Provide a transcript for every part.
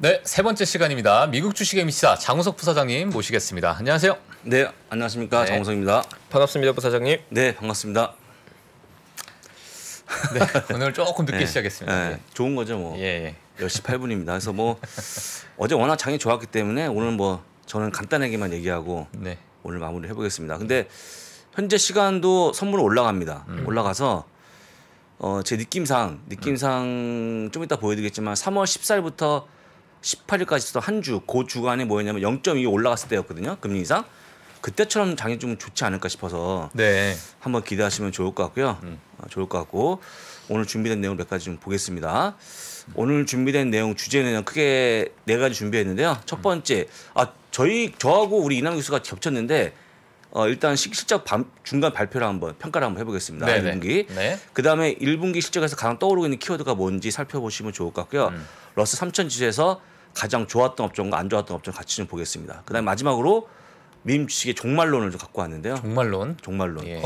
네, 세 번째 시간입니다. 미국 주식의 미시사 장우석 부사장님 모시겠습니다. 안녕하세요. 네, 안녕하십니까. 네. 장우석입니다. 반갑습니다, 부사장님. 네, 반갑습니다. 네, 오늘 조금 늦게 네, 시작했습니다. 네, 좋은 거죠, 뭐. 예, 예. 10시 8분입니다. 그래서 뭐 어제 워낙 장이 좋았기 때문에 오늘 뭐 저는 간단하게만 얘기하고 네. 오늘 마무리해 보겠습니다. 근데 현재 시간도 선물 올라갑니다. 올라가서 제 느낌상 좀 이따 보여드리겠지만 3월 14일부터 18일까지도 한 주, 그 주간에 뭐였냐면 0.2 올라갔을 때였거든요. 금리 인상. 그때처럼 장이 좀 좋지 않을까 싶어서 네. 한번 기대하시면 좋을 것 같고요. 좋을 것 같고 오늘 준비된 내용 몇 가지 좀 보겠습니다. 오늘 준비된 내용 주제는 크게 네 가지 준비했는데요. 첫 번째, 저하고 우리 이남규 교수가 겹쳤는데 일단 실적 중간 발표를 한번 평가를 한번 해보겠습니다. 네네. 1분기. 네. 그다음에 1분기 실적에서 가장 떠오르고 있는 키워드가 뭔지 살펴보시면 좋을 것 같고요. 러스 3000 지수에서 가장 좋았던 업종과 안 좋았던 업종 같이 좀 보겠습니다. 그다음에 마지막으로 미임 주식의 종말론을 좀 갖고 왔는데요. 종말론. 예.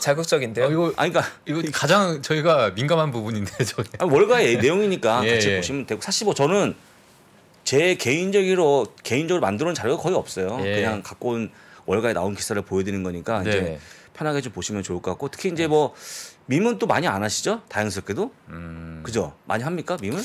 자극적인데요. 이거 가장 저희가 민감한 부분인데 저게. 월가의 내용이니까 같이 보시면 되고 사실 뭐 저는 제 개인적으로 만들어온 자료가 거의 없어요. 예. 그냥 갖고 온 월가에 나온 기사를 보여드리는 거니까 네. 이제 편하게 좀 보시면 좋을 것 같고 특히 이제 뭐 밈은 또 많이 안 하시죠? 다행스럽게도 그죠? 많이 합니까? 밈을?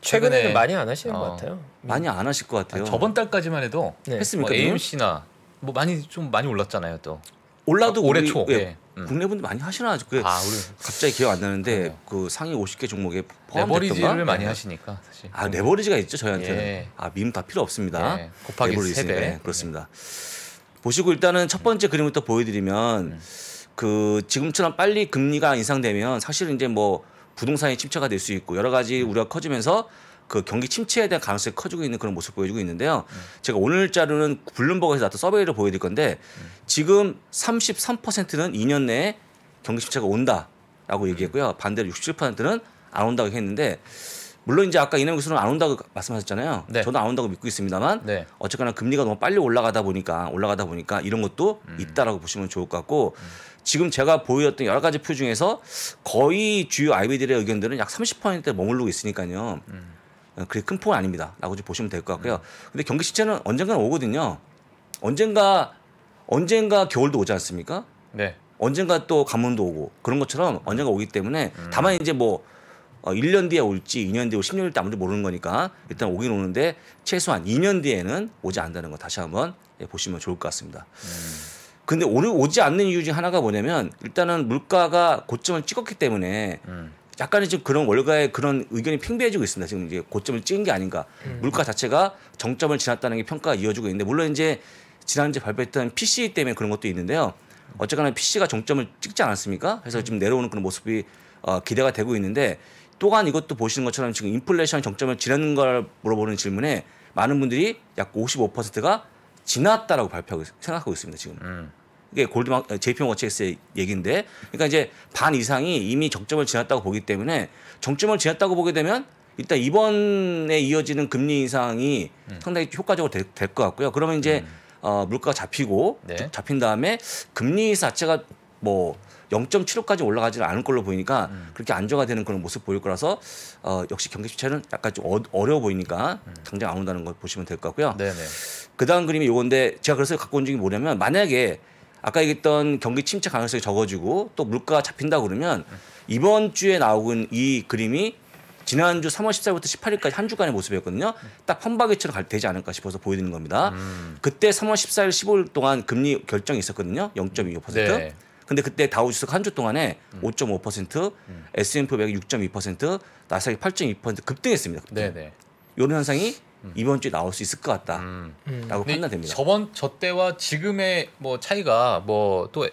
최근에는 많이 안 하시는 것 같아요. 많이 안 하실 것 같아요. 저번 달까지만 해도 네. 했습니까? AMC나 뭐 많이 올랐잖아요. 또 올라도 올해 초 예. 국내 분들 많이 하시나 우리 갑자기 기억 안 나는데 그래요. 그 상위 50개 종목에 포함됐던가? 레버리지를 많이 하시니까 사실. 레버리지가 있죠 저희한테는. 예. 밈 다 필요 없습니다. 예. 곱하기 세배. 네. 그렇습니다. 예. 보시고 일단은 첫 번째 그림부터 보여드리면 그 지금처럼 빨리 금리가 인상되면 사실은 이제 뭐 부동산이 침체가 될 수 있고 여러 가지 우려가 커지면서 그 경기 침체에 대한 가능성이 커지고 있는 그런 모습 보여주고 있는데요. 제가 오늘 자료는 블룸버그에서 나왔던 서베이를 보여드릴 건데 지금 33%는 2년 내에 경기 침체가 온다라고 얘기했고요. 반대로 67%는 안 온다고 했는데 물론 이제 아까 이남규 교수는 안 온다고 말씀하셨잖아요. 네. 저도 안 온다고 믿고 있습니다만 네. 어쨌거나 금리가 너무 빨리 올라가다 보니까 이런 것도 있다라고 보시면 좋을 것 같고 지금 제가 보여드렸던 여러 가지 표 중에서 거의 주요 IB들의 의견들은 약 30%대에 머무르고 있으니까요. 그게 큰 폭은 아닙니다라고 좀 보시면 될 것 같고요. 근데 경기 침체는 언젠가는 오거든요. 언젠가 겨울도 오지 않습니까? 네. 언젠가 또 가뭄도 오고 그런 것처럼 언젠가 오기 때문에 다만 이제 뭐 1년 뒤에 올지 2년 뒤에 올지 10년 뒤에 아무도 모르는 거니까 일단 오긴 오는데 최소한 2년 뒤에는 오지 않는다는 거 다시 한번 보시면 좋을 것 같습니다. 근데 오지 않는 이유 중 하나가 뭐냐면 일단은 물가가 고점을 찍었기 때문에 약간의 지금 그런 월가의 그런 의견이 팽배해지고 있습니다. 지금 이제 고점을 찍은 게 아닌가. 물가 자체가 정점을 지났다는 게 평가가 이어지고 있는데 물론 이제 지난주에 발표했던 PCE 때문에 그런 것도 있는데요. 어쨌거나 PCE가 정점을 찍지 않았습니까? 그래서 지금 내려오는 그런 모습이 기대가 되고 있는데 또한 이것도 보시는 것처럼 지금 인플레이션 정점을 지나는 걸 물어보는 질문에 많은 분들이 약 55%가 지났다라고 생각하고 있습니다. 지금. 이게 골드만 JPM 워치X의 얘기인데, 그러니까 이제 반 이상이 이미 정점을 지났다고 보기 때문에 정점을 지났다고 보게 되면 일단 이번에 이어지는 금리 인상이 상당히 효과적으로 될 것 같고요. 그러면 이제 물가가 잡히고 네. 잡힌 다음에 금리 자체가 뭐 0.75까지 올라가지는 않을 걸로 보이니까 그렇게 안정화 되는 그런 모습 보일 거라서 역시 경기 침체는 약간 좀 어려워 보이니까 당장 안 온다는 걸 보시면 될 것 같고요. 네네. 그다음 그림이 요건데 제가 그래서 갖고 온 게 뭐냐면 만약에 아까 얘기했던 경기 침체 가능성이 적어지고 또 물가가 잡힌다 그러면 이번 주에 나온 이 그림이 지난주 3월 14일부터 18일까지 한 주간의 모습이었거든요. 딱 펌바게처럼 되지 않을까 싶어서 보여드리는 겁니다. 그때 3월 14일, 15일 동안 금리 결정이 있었거든요. 0.25%. 네. 근데 그때 다우지수가 한 주 동안에 5.5%, S&P 500이 6.2%, 나스닥이 8.2% 급등했습니다. 네, 네. 이런 현상이 이번 주에 나올 수 있을 것 같다라고 판단됩니다. 저 때와 지금의 뭐 차이가 뭐 또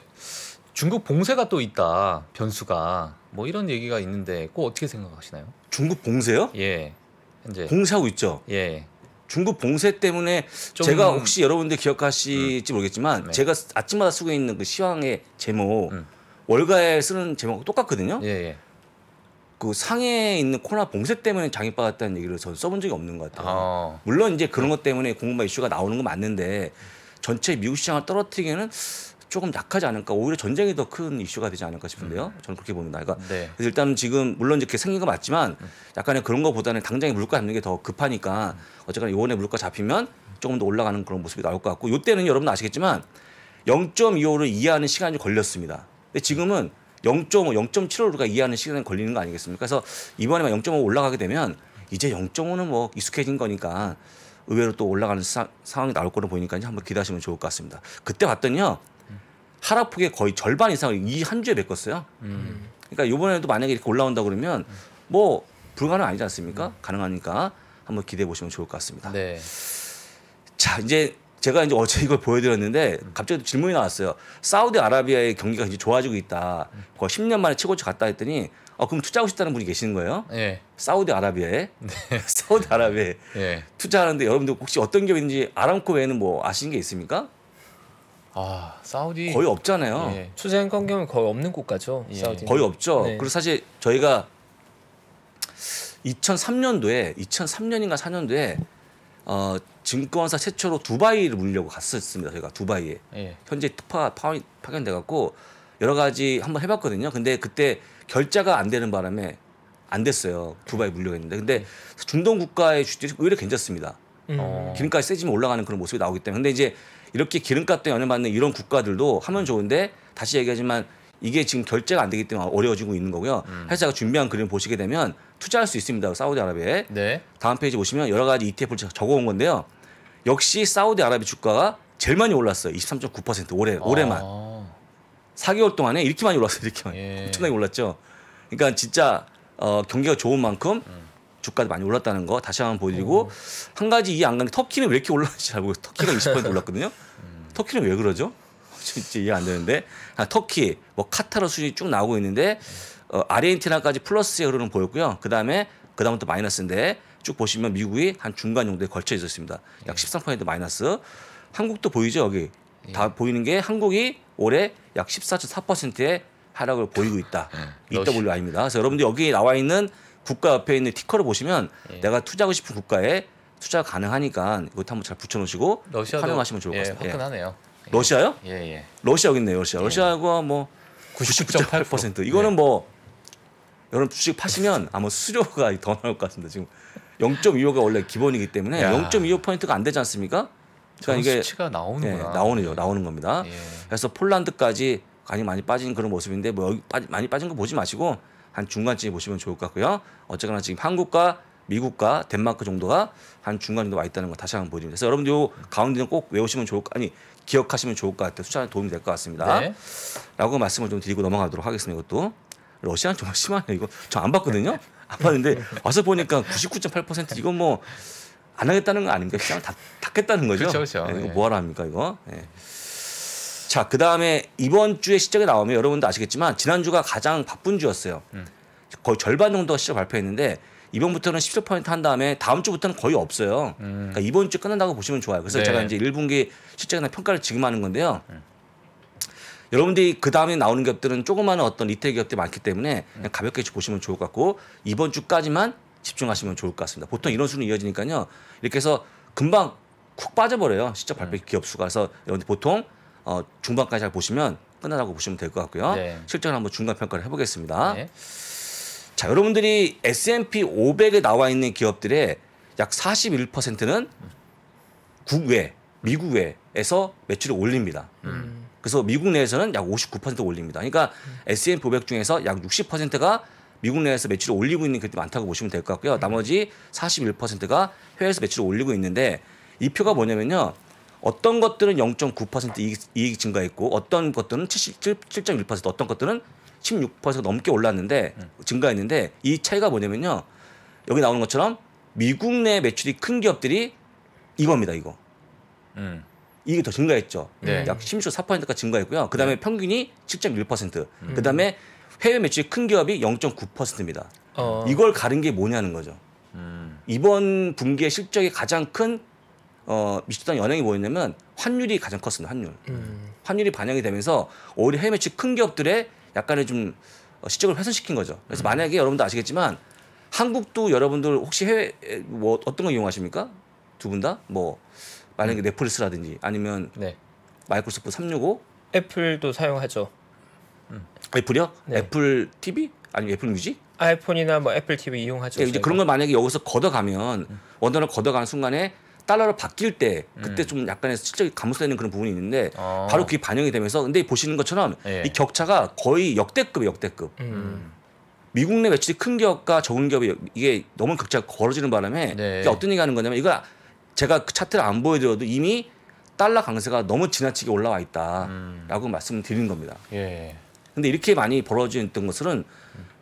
중국 봉쇄가 또 있다 변수가 뭐 이런 얘기가 있는데 꼭 어떻게 생각하시나요? 중국 봉쇄요? 예, 현재 봉쇄하고 있죠. 예, 중국 봉쇄 때문에 제가 혹시 여러분들 기억하실지 모르겠지만 네. 제가 아침마다 쓰고 있는 그 시황의 제목 월가에 쓰는 제목하고 똑같거든요. 예. 그 상해에 있는 코로나 봉쇄 때문에 장애받았다는 얘기를 저는 써본 적이 없는 것 같아요. 물론 이제 그런 것 때문에 공급망 이슈가 나오는 건 맞는데 전체 미국 시장을 떨어뜨리기에는 조금 약하지 않을까, 오히려 전쟁이 더 큰 이슈가 되지 않을까 싶은데요. 저는 그렇게 봅니다. 그러니까 네. 일단은 지금 물론 이렇게 생긴 거 맞지만 약간의 그런 거보다는 당장에 물가 잡는 게 더 급하니까 어쨌거나 이번에 물가 잡히면 조금 더 올라가는 그런 모습이 나올 것 같고, 이때는 여러분 아시겠지만 0.25를 이해하는 시간이 걸렸습니다. 근데 지금은 0.5, 0.75가 이해하는 시간이 걸리는 거 아니겠습니까? 그래서 이번에만 0.5 올라가게 되면 이제 0.5는 뭐 익숙해진 거니까 의외로 또 올라가는 상황이 나올 거로 보이니까 한번 기대하시면 좋을 것 같습니다. 그때 봤더니요. 하락폭의 거의 절반 이상을 이 한 주에 메꿨어요. 그러니까 이번에도 만약에 이렇게 올라온다 그러면 뭐 불가능 아니지 않습니까? 가능하니까 한번 기대해 보시면 좋을 것 같습니다. 네. 자, 이제 제가 이제 어제 이걸 보여드렸는데 갑자기 질문이 나왔어요. 사우디아라비아의 경기가 이제 좋아지고 있다. 10년 만에 최고치 갔다 했더니 그럼 투자하고 싶다는 분이 계시는 거예요. 네. 사우디아라비아에 네. 사우디아라비아에 네. 투자하는데 여러분들 혹시 어떤 기업인지 아람코 외에는 뭐 아시는 게 있습니까? 아, 사우디 거의 없잖아요. 예. 투자증권 경우는 거의 없는 국가죠. 예. 사우디 거의 없죠. 네. 그리고 사실 저희가 2003년인가 4년도에 증권사 최초로 두바이를 물려고 갔었습니다. 저희가 두바이에 예. 현재 파견돼 갖고 여러 가지 한번 해봤거든요. 근데 그때 결제가 안 되는 바람에 안 됐어요. 두바이 물려고 했는데 근데 중동 국가의 주식들이 의외로 괜찮습니다. 기름값이 세지면 올라가는 그런 모습이 나오기 때문에. 근데 이제 이렇게 기름값도 연연받는 이런 국가들도 하면 좋은데 다시 얘기하지만 이게 지금 결제가 안 되기 때문에 어려워지고 있는 거고요. 회사가 준비한 그림을 보시게 되면 투자할 수 있습니다. 사우디아라비아에. 네. 다음 페이지 보시면 여러 가지 ETF를 적어온 건데요. 역시 사우디아라비아 주가가 제일 많이 올랐어요. 23.9% 올해만. 4개월 동안에 이렇게 많이 올랐어요. 이렇게 많이. 예. 엄청나게 올랐죠. 그러니까 진짜 경기가 좋은 만큼 주가도 많이 올랐다는 거 다시 한번 보여드리고 한 가지 이해 안 가는 게 터키는 왜 이렇게 올랐는지 잘 모르겠어요. 터키가 20% 올랐거든요. 터키는 왜 그러죠? 진짜 이해 안 되는데 터키, 뭐 카타르 수준이 쭉 나오고 있는데 아르헨티나까지 플러스에 흐르는 보였고요. 그다음부터 마이너스인데 쭉 보시면 미국이 한 중간 정도에 걸쳐 있었습니다. 약 13% 마이너스. 한국도 보이죠 여기. 다 보이는 게 한국이 올해 약 14.4%의 하락을 보이고 있다. EWI입니다. 그래서 여러분들 여기 나와 있는 국가 옆에 있는 티커를 보시면 예. 내가 투자하고 싶은 국가에 투자 가능하니까 이것도 한번 잘 붙여놓으시고 활용하시면 좋을 것 같습니다. 예, 화끈하네요. 예. 러시아요? 예. 러시아 여기 있네요. 러시아. 예. 러시아가 뭐 99.8%. 이거는 예. 뭐 여러분 주식 파시면 아마 수수료가 더 나올 것 같습니다. 지금 0.25가 원래 기본이기 때문에 0.25%가 안 되지 않습니까? 그러니까 이게 수치가 나오는구나. 예, 나오는 겁니다. 예. 그래서 폴란드까지 많이 빠진 그런 모습인데 뭐 여기 많이 빠진 거 보지 마시고 한 중간쯤에 보시면 좋을 것 같고요. 어쨌거나 지금 한국과 미국과 덴마크 정도가 한 중간 정도 와 있다는 거 다시 한번 보여드립니다. 그래서 여러분들 요 가운데는 꼭 외우시면 기억하시면 좋을 것 같아요. 투자에 도움이 될 것 같습니다. 네. 라고 말씀을 좀 드리고 넘어가도록 하겠습니다. 이것도 러시아는 정말 심하네요. 이거 저 안 봤거든요. 안 봤는데 와서 보니까 99.8% 이건 뭐 안 하겠다는 거 아닙니까? 그냥 다 닫겠다는 거죠. 그렇죠. 네, 이거 뭐하라 합니까 이거? 네. 자, 그다음에 이번 주에 실적이 나오면 여러분도 아시겠지만 지난주가 가장 바쁜 주였어요. 거의 절반 정도가 실적 발표했는데 이번부터는 17% 한 다음에 다음 주부터는 거의 없어요. 그러니까 이번 주 끝난다고 보시면 좋아요. 그래서 네. 제가 이제 1분기 실적이나 평가를 지금 하는 건데요. 여러분들이 그다음에 나오는 기업들은 조그마한 어떤 리테일 기업들이 많기 때문에 그냥 가볍게 보시면 좋을 것 같고 이번 주까지만 집중하시면 좋을 것 같습니다. 보통 이런 수는 이어지니까요. 이렇게 해서 금방 쿡 빠져버려요. 실적 발표 기업 수가. 그래서 여러분들 보통 중반까지 잘 보시면 끝나라고 보시면 될 것 같고요. 네. 실적을 한번 중간 평가를 해보겠습니다. 네. 자, 여러분들이 S&P 500에 나와 있는 기업들의 약 41%는 국외, 미국 외에서 매출을 올립니다. 그래서 미국 내에서는 약 59% 올립니다. 그러니까 S&P 500 중에서 약 60%가 미국 내에서 매출을 올리고 있는 기업들이 많다고 보시면 될 것 같고요. 나머지 41%가 해외에서 매출을 올리고 있는데 이 표가 뭐냐면요. 어떤 것들은 0.9% 이익 증가했고 어떤 것들은 7.1%, 어떤 것들은 16% 넘게 올랐는데 증가했는데 이 차이가 뭐냐면요. 여기 나오는 것처럼 미국 내 매출이 큰 기업들이 이겁니다. 이거. 이익이 더 증가했죠. 네. 약 16.4%까지 증가했고요. 그다음에 평균이 7.1%. 그다음에 해외 매출이 큰 기업이 0.9%입니다. 이걸 가른 게 뭐냐는 거죠. 이번 분기의 실적이 가장 큰 미쳤던 영향이 뭐였냐면 환율이 가장 컸습니다. 환율이 반영이 되면서 오히려 해외 매출 큰 기업들의 약간의 좀 실적을 훼손시킨 거죠. 그래서 만약에 여러분도 아시겠지만 한국도 여러분들 혹시 해외 뭐 어떤 거 이용하십니까? 두 분 다? 뭐 만약에 넷플릭스라든지 아니면 네. 마이크로소프트 365 애플도 사용하죠. 애플이요? 네. 애플 TV? 아니면 애플 뮤직? 아이폰이나 뭐 애플 TV 이용하죠. 네, 이제 그런 걸 만약에 여기서 걷어가면 원단을 걷어가는 순간에 달러로 바뀔 때 그때 좀 약간의 실적이 감소되는 그런 부분이 있는데 바로 그게 반영이 되면서 근데 보시는 것처럼 예. 이 격차가 거의 역대급. 미국 내 매출이 큰 기업과 적은 기업이 이게 너무 격차가 벌어지는 바람에 네. 이게 어떤 얘기하는 거냐면 이거 제가 그 차트를 안 보여드려도 이미 달러 강세가 너무 지나치게 올라와 있다라고 말씀드리는 겁니다. 예. 근데 이렇게 많이 벌어졌던 것은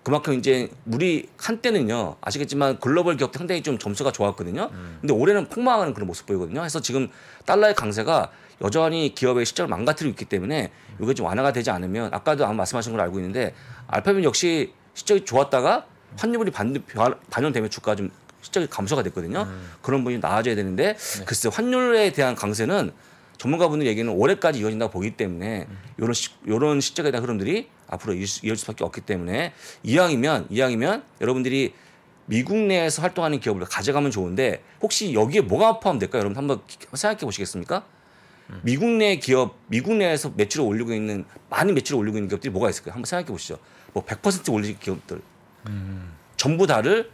그만큼 이제 우리 한때는요 아시겠지만 글로벌 기업도 상당히 좀 점수가 좋았거든요. 근데 올해는 폭망하는 그런 모습 보이거든요. 그래서 지금 달러의 강세가 여전히 기업의 실적을 망가뜨리고 있기 때문에 이게 좀 완화가 되지 않으면 아까도 말씀하신 걸 알고 있는데 알파벳 역시 실적이 좋았다가 환율이 반영되면 주가가 좀 실적이 감소가 됐거든요. 그런 부분이 나아져야 되는데 네. 글쎄 환율에 대한 강세는 전문가분들 얘기는 올해까지 이어진다고 보기 때문에 이런 실적에 대한 흐름들이 앞으로 이어질 수밖에 없기 때문에 이왕이면 여러분들이 미국 내에서 활동하는 기업을 가져가면 좋은데 혹시 여기에 뭐가 포함될까요? 여러분 한번 생각해 보시겠습니까? 미국 내 기업, 미국 내에서 매출을 올리고 있는 많은 매출을 올리고 있는 기업들이 뭐가 있을까요? 한번 생각해 보시죠. 뭐 100% 올리는 기업들 전부 다를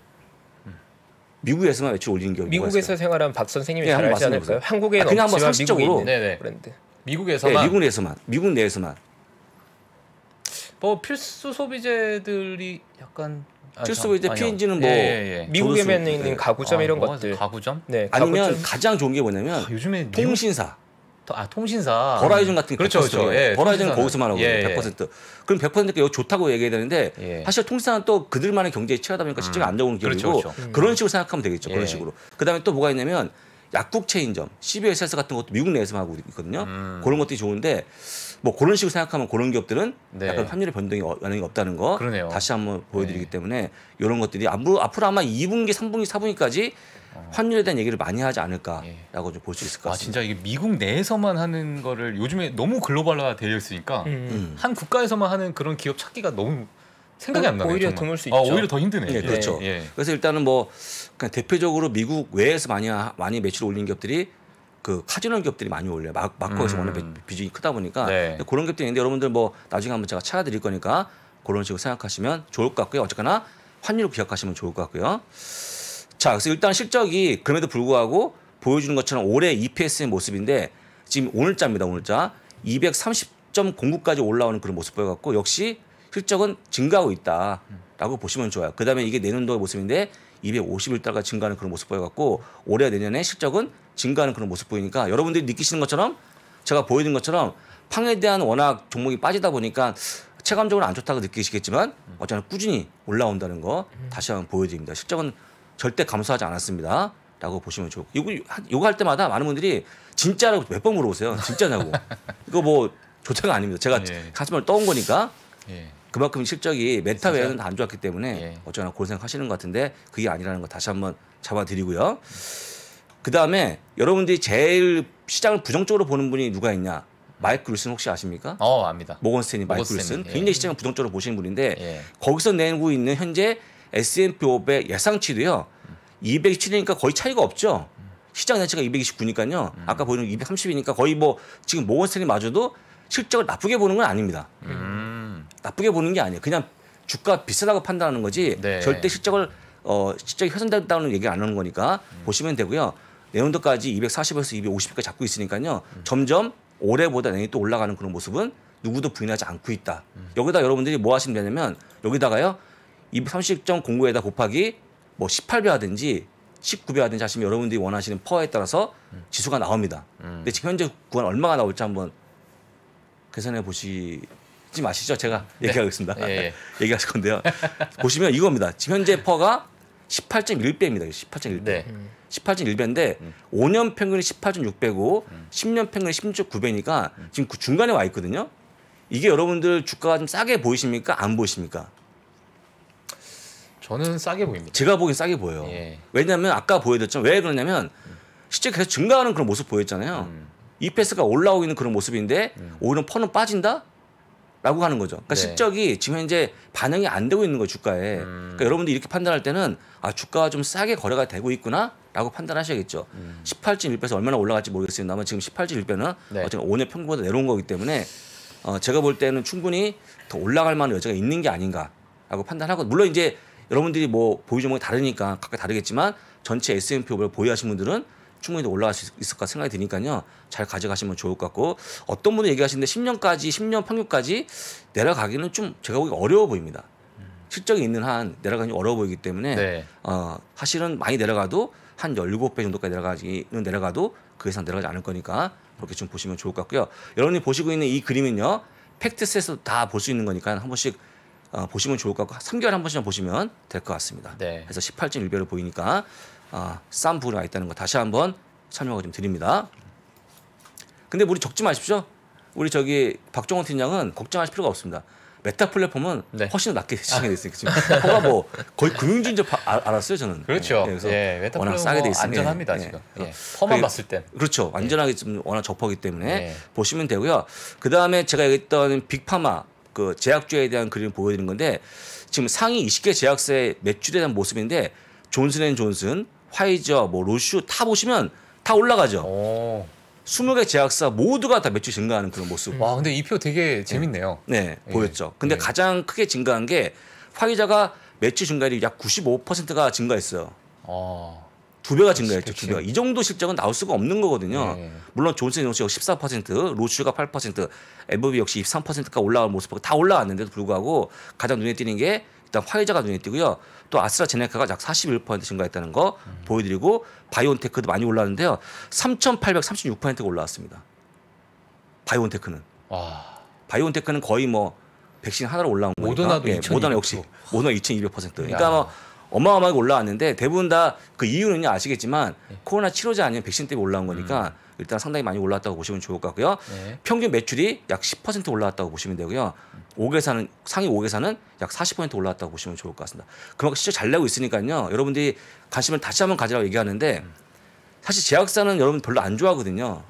미국에서만 매출 올리는 경우가 있어요. 미국에서 생활한 박 선생님이 네, 잘 알지 않을까요? 한국에는 그냥 한번 상식적으로 브랜드. 미국에서만. 네, 미국 내에서만. 미국 내에서만. 뭐 필수 소비재들이 약간 필수 소비재 P&G는 뭐 예. 미국에만 있는 가구점 이런 것들. 가구점? 네. 가구점? 아니면 가장 좋은 게 뭐냐면 요즘에 통신사. 통신사. 버라이즌 같은 게 그렇죠. 예, 버라이즌은 거기서만 하고 100%. 그럼 100%가 이거 좋다고 얘기해야 되는데 예. 사실 통신사는 또 그들만의 경제에 취하다 보니까 실적이 안 좋은 기업이고 그렇죠. 그런 식으로 생각하면 되겠죠. 예. 그런 식으로. 그다음에 또 뭐가 있냐면 약국 체인점, CVS 같은 것도 미국 내에서만 하고 있거든요. 그런 것들이 좋은데 뭐 그런 식으로 생각하면 그런 기업들은 네. 약간 환율의 변동이 영향이 없다는 거 그러네요. 다시 한번 보여드리기 네. 때문에 이런 것들이 앞으로 아마 2분기, 3분기, 4분기까지 환율에 대한 얘기를 많이 하지 않을까라고 예. 좀 볼 수 있을 것 같습니다. 진짜 이게 미국 내에서만 하는 거를 요즘에 너무 글로벌화 되어 있으니까 한 국가에서만 하는 그런 기업 찾기가 너무 생각이 안 나네요. 오히려 드물 수 있죠. 오히려 더 힘드네요. 예, 그렇죠. 예. 그래서 일단은 뭐 그냥 대표적으로 미국 외에서 많이 매출을 올린 기업들이 그 카지노 기업들이 많이 올려요. 마커에서 워낙 비중이 크다 보니까 네. 그런 기업들이 있는데 여러분들 뭐 나중에 한번 제가 찾아드릴 거니까 그런 식으로 생각하시면 좋을 것 같고요. 어쨌거나 환율을 기억하시면 좋을 것 같고요. 자, 그래서 일단 실적이 그럼에도 불구하고 보여주는 것처럼 올해 EPS의 모습인데 지금 오늘자입니다. 오늘자 230.09까지 올라오는 그런 모습 보여갖고 역시 실적은 증가하고 있다라고 보시면 좋아요. 그다음에 이게 내년도의 모습인데 251달러가 증가하는 그런 모습 보여갖고 올해 내년에 실적은 증가하는 그런 모습 보이니까 여러분들이 느끼시는 것처럼 제가 보여드린 것처럼 팡에 대한 워낙 종목이 빠지다 보니까 체감적으로 안 좋다고 느끼시겠지만 어쨌든 꾸준히 올라온다는 거 다시 한번 보여드립니다. 실적은 절대 감소하지 않았습니다. 라고 보시면 좋고 이거 할 때마다 많은 분들이 진짜라고 몇 번 물어보세요. 진짜냐고. 이거 뭐 조차가 아닙니다. 제가 가슴을 떠온 거니까 그만큼 실적이 메타 외에는 안 좋았기 때문에 어쩌나 고생하시는 것 같은데 그게 아니라는 거 다시 한번 잡아드리고요. 그다음에 여러분들이 제일 시장을 부정적으로 보는 분이 누가 있냐. 마이크 루슨 혹시 아십니까? 압니다. 모건스탠리 마이크 루슨. 굉장히 시장을 부정적으로 보시는 분인데 거기서 내고 있는 현재 S&P 500 예상치도요. 227이니까 거의 차이가 없죠. 시장 자체가 229니까요. 아까 보이는 230이니까 거의 뭐 지금 모건스탠리 마저도 실적을 나쁘게 보는 건 아닙니다. 나쁘게 보는 게 아니에요. 그냥 주가 비싸다고 판단하는 거지 네. 절대 실적이 훼손됐다는 얘기 안 하는 거니까 보시면 되고요. 내년도까지 240에서 250까지 잡고 있으니까요. 점점 올해보다 내년이 또 올라가는 그런 모습은 누구도 부인하지 않고 있다. 여기다 여러분들이 뭐 하시면 되냐면 여기다가요. 230.09에다 곱하기 뭐 18배 하든지 19배 하든지 하시면 여러분들이 원하시는 퍼에 따라서 지수가 나옵니다. 근데 지금 현재 구간 얼마가 나올지 한번 계산해 보시지 마시죠. 제가 얘기하겠습니다. 얘기하실 건데요. 보시면 이겁니다. 지금 현재 퍼가 18.1배입니다. 18.1배. 네. 18.1배인데 5년 평균이 18.6배고 10년 평균이 16.9배니까 지금 그 중간에 와 있거든요. 이게 여러분들 주가가 좀 싸게 보이십니까? 안 보이십니까? 저는 싸게 보입니다. 제가 보기엔 싸게 보여요. 왜냐하면 아까 보여드렸죠. 왜 그러냐면 실제 계속 증가하는 그런 모습 보였잖아요. EPS가 올라오고 있는 그런 모습인데 오히려 퍼는 빠진다? 라고 하는 거죠. 그러니까 실적이 지금 현재 반영이 안 되고 있는 거예요. 주가에. 그러니까 여러분들이 이렇게 판단할 때는 아 주가가 좀 싸게 거래가 되고 있구나 라고 판단하셔야겠죠. 18.1배에서 얼마나 올라갈지 모르겠습니다만 지금 18.1배는 어쨌든 5년 평균보다 내려온 거기 때문에 제가 볼 때는 충분히 더 올라갈 만한 여지가 있는 게 아닌가라고 판단하고, 물론 이제 여러분들이 뭐 보유 종목이 다르니까 각각 다르겠지만 전체 S&P 500을 보유하신 분들은 충분히 더 올라갈 수 있을 까 생각이 드니까요. 잘 가져가시면 좋을 것 같고, 어떤 분이 얘기하시는데 10년 평균까지 내려가기는 좀 제가 보기 어려워 보입니다. 실적이 있는 한 내려가기 어려워 보이기 때문에 네. 사실은 많이 내려가도 한 17배 정도까지 내려가도 그 이상 내려가지 않을 거니까 그렇게 좀 보시면 좋을 것 같고요. 여러분이 보시고 있는 이 그림은요. 팩트셋에서 다 볼 수 있는 거니까 한 번씩 보시면 좋을 것 같고 3개월에 한 번씩 보시면 될 것 같습니다. 네. 그래서 18.1배로 보이니까 싼 부분이 와 있다는 거 다시 한번 설명을 좀 드립니다. 근데 우리 적지 마십시오. 우리 저기 박종원 팀장은 걱정하실 필요가 없습니다. 메타 플랫폼은 네. 훨씬 낮게 시장에 돼 있으니까 지금 거가 뭐 거의 금융주인 줄 알았어요 저는. 그렇죠. 네, 그래서 예, 메타 워낙 싸게 돼 있습니다. 안전합니다. 예, 지금 예. 펌만 예. 봤을 땐. 그렇죠. 안전하게 좀 워낙 저퍼기 때문에 예. 보시면 되고요. 그 다음에 제가 얘기했던 빅파마 그 제약주에 대한 그림을 보여드린 건데 지금 상위 20개 제약사의 매출에 대한 모습인데 존슨앤존슨, 화이저, 뭐 로슈 다 보시면 다 올라가죠. 오. 20개 제약사 모두가 다 매출 증가하는 그런 모습. 와, 근데 이 표 되게 재밌네요. 네, 네 보였죠. 근데 네. 가장 크게 증가한 게 화이자가 매출 증가율이 약 95%가 증가했어요. 아. 2배가 증가했죠. 2배가. 이 정도 실적은 나올 수가 없는 거거든요. 네. 물론 존슨앤존슨 역시 14%, 로슈가 8%, 애버비 역시 23%가 올라온 모습 다 올라왔는데도 불구하고 가장 눈에 띄는 게 일단 화이자가 눈에 띄고요. 또 아스트라제네카가 약 41% 증가했다는 거 보여드리고 바이온테크도 많이 올랐는데요. 3,836%가 올라왔습니다. 바이온테크는. 와. 바이온테크는 거의 뭐 백신 하나로 올라온 거니까. 모더나도 예, 2,200%. 모더나 역시. 모더나 2,200%. 그러니까 뭐 어마어마하게 올라왔는데 대부분 다 그 이유는 아시겠지만 네. 코로나 치료제 아니면 백신 때문에 올라온 거니까 일단 상당히 많이 올라왔다고 보시면 좋을 것 같고요. 네. 평균 매출이 약 10% 올라왔다고 보시면 되고요. 5개사는 상위 5개사는 약 40% 올라왔다고 보시면 좋을 것 같습니다. 그만큼 실적 잘 내고 있으니까요. 여러분들이 관심을 다시 한번 가지라고 얘기하는데 사실 제약사는 여러분 별로 안 좋아하거든요.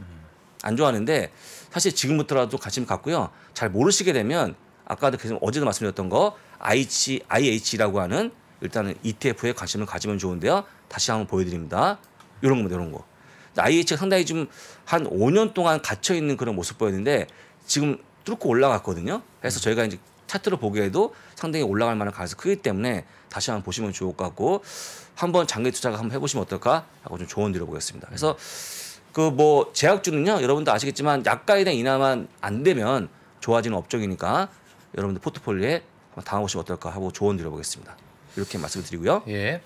안 좋아하는데 사실 지금부터라도 관심 갖고요. 잘 모르시게 되면 아까도 계속 어제도 말씀드렸던 거 IH라고 하는 일단은 ETF에 관심을 가지면 좋은데요. 다시 한번 보여드립니다. 이런 겁니다. 이런 거. IH가 상당히 좀 한 5년 동안 갇혀 있는 그런 모습 보였는데 지금 뚫고 올라갔거든요. 그래서 저희가 이제 차트로 보기에도 상당히 올라갈 만한 가능성이 크기 때문에 다시 한번 보시면 좋을 것 같고 한번 장기 투자를 한번 해보시면 어떨까 하고 좀 조언 드려보겠습니다. 그래서 그 뭐 제약주는요. 여러분도 아시겠지만 약가에 대한 인하만 안 되면 좋아지는 업종이니까 여러분들 포트폴리오에 한번 담아보시면 어떨까 하고 조언 드려보겠습니다. 이렇게 말씀을 드리고요. 예.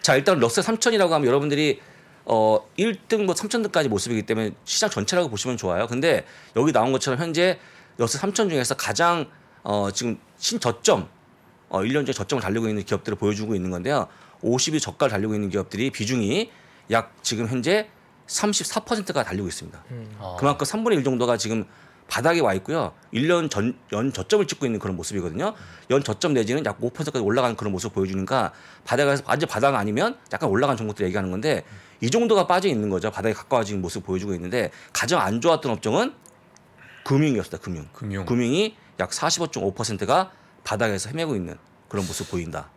자, 일단 럭셀 3000이라고 하면 여러분들이 1등 뭐 3000등까지 모습이기 때문에 시장 전체라고 보시면 좋아요. 근데 여기 나온 것처럼 현재 럭셀 3000 중에서 가장 지금 신저점 1년 전에 저점을 달리고 있는 기업들을 보여주고 있는 건데요. 50이 저가를 달리고 있는 기업들이 비중이 약 지금 현재 34%가 달리고 있습니다. 그만큼 3분의 1 정도가 지금 바닥에 와 있고요. 1년 전 연 저점을 찍고 있는 그런 모습이거든요. 연 저점 내지는 약 5%까지 올라간 그런 모습 보여주니까 바닥에서 완전 바닥 아니면 약간 올라간 종목들 얘기하는 건데 이 정도가 빠져 있는 거죠. 바닥에 가까워진 모습 보여주고 있는데 가장 안 좋았던 업종은 금융이었습니다. 금융. 금융이 약 45.5%가 바닥에서 헤매고 있는 그런 모습 보인다.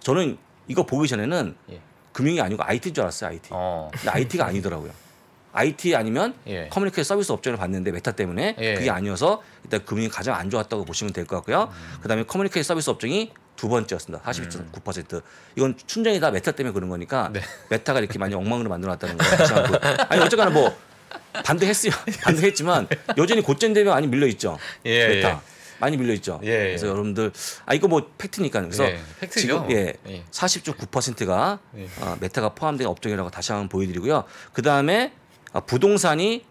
저는 이거 보기 전에는 예. 금융이 아니고 IT인 줄 알았어요. IT. 근데 IT가 아니더라고요. IT 아니면 예. 커뮤니케이션 서비스 업종을 봤는데 메타 때문에 예. 그게 아니어서 일단 금융이 가장 안 좋았다고 보시면 될 것 같고요. 그다음에 커뮤니케이션 서비스 업종이 두 번째였습니다. 42.9%. 이건 순전히 다 메타 때문에 그런 거니까 네. 메타가 이렇게 많이 엉망으로 만들어놨다는 거예요. 아니 어쨌거나 뭐 반등했어요. 반등했지만 여전히 고점 대비 많이 밀려있죠. 예. 메타. 많이 밀려있죠. 예. 그래서 여러분들 아 이거 뭐 팩트니까요. 그래서 예. 팩트죠. 지금 예, 예. 40.9%가 예. 메타가 포함된 업종이라고 다시 한번 보여드리고요. 그다음에 부동산이